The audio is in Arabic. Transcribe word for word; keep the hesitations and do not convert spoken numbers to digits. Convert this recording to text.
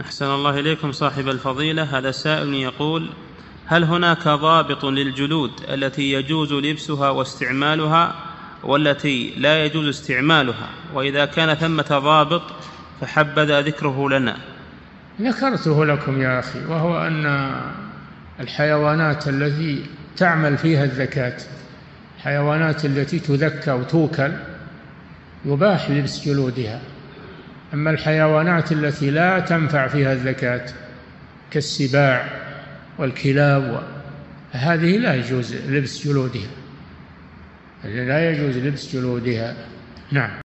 أحسن الله إليكم صاحب الفضيلة. هذا السائل يقول: هل هناك ضابط للجلود التي يجوز لبسها واستعمالها والتي لا يجوز استعمالها؟ وإذا كان ثمة ضابط فحبذا ذكره لنا. ذكرته لكم يا أخي، وهو أن الحيوانات التي تعمل فيها الذكاة، الحيوانات التي تذكى وتوكل يباح لبس جلودها. أما الحيوانات التي لا تنفع فيها الذكاة كالسباع والكلاب هذه لا يجوز لبس جلودها، لا يجوز لبس جلودها. نعم.